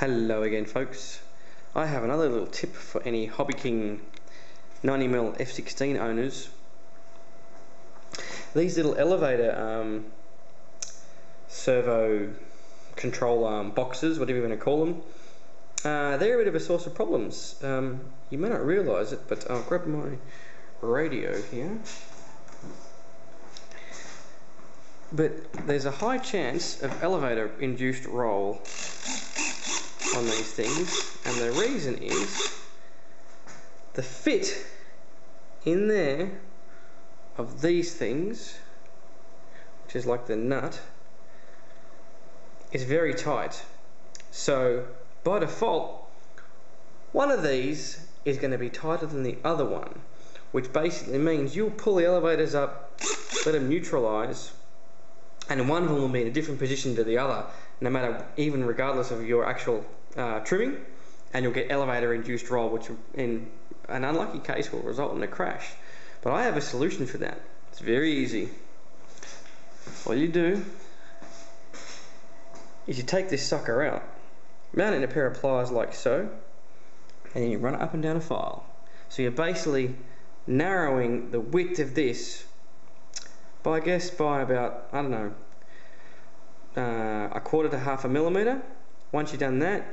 Hello again, folks. I have another little tip for any HobbyKing 90mm f-16 owners. These little elevator servo control arm boxes, whatever you want to call them, they're a bit of a source of problems. You may not realise it, but I'll grab my radio here. But there's a high chance of elevator induced roll on these things, and the reason is the fit in there of these things, which is like the nut, is very tight. So by default, one of these is going to be tighter than the other one, which basically means you'll pull the elevators up, let them neutralize, and one of them will be in a different position to the other, no matter, even regardless of your actual trimming, and you'll get elevator induced roll, which in an unlucky case will result in a crash. But I have a solution for that. It's very easy. All you do is you take this sucker out, mount it in a pair of pliers like so, and then you run it up and down a file. So you're basically narrowing the width of this by, I guess, by about, I don't know, a quarter to half a millimeter. Once you've done that,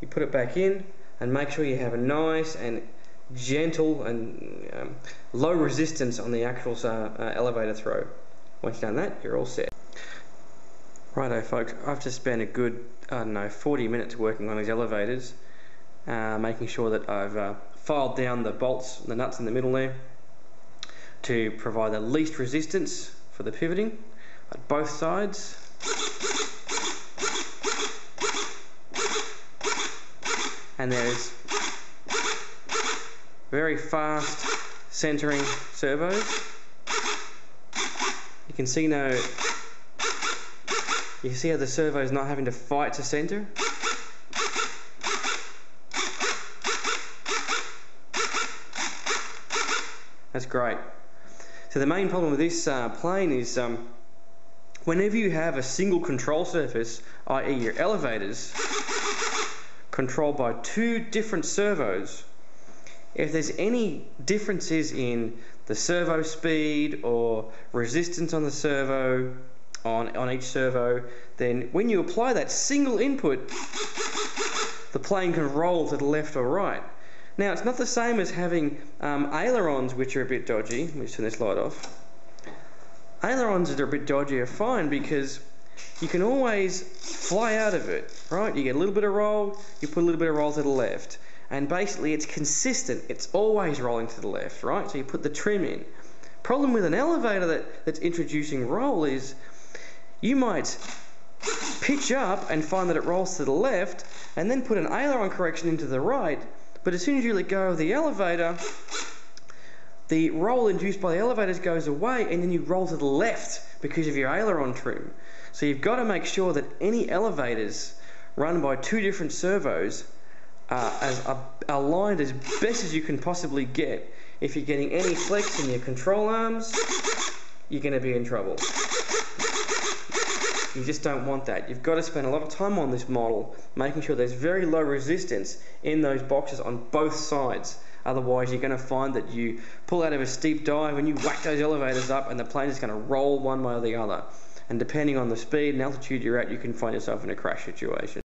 you put it back in and make sure you have a nice and gentle and low resistance on the actual elevator throw. Once you've done that, you're all set. Righto, folks, I've just spent a good, I don't know, 40 minutes working on these elevators, making sure that I've filed down the bolts, the nuts in the middle there, to provide the least resistance for the pivoting at both sides. And there's very fast centering servos. You can see you can see how the servo is not having to fight to center. That's great. So the main problem with this plane is whenever you have a single control surface, i.e. your elevators, controlled by two different servos, if there's any differences in the servo speed or resistance on the servo, on each servo, then when you apply that single input, the plane can roll to the left or right. Now, it's not the same as having ailerons, which are a bit dodgy. Let me turn this light off. Ailerons that are a bit dodgy are fine because you can always fly out of it, right? You get a little bit of roll, you put a little bit of roll to the left, and basically it's consistent, it's always rolling to the left, right? So you put the trim in. Problem with an elevator that's introducing roll is you might pitch up and find that it rolls to the left, and then put an aileron correction into the right, but as soon as you let go of the elevator, the roll induced by the elevators goes away, and then you roll to the left because of your aileron trim. So you've got to make sure that any elevators run by two different servos are aligned as best as you can possibly get. If you're getting any flex in your control arms, you're going to be in trouble. You just don't want that. You've got to spend a lot of time on this model, making sure there's very low resistance in those boxes on both sides. Otherwise, you're going to find that you pull out of a steep dive and you whack those elevators up, and the plane is going to roll one way or the other. And depending on the speed and altitude you're at, you can find yourself in a crash situation.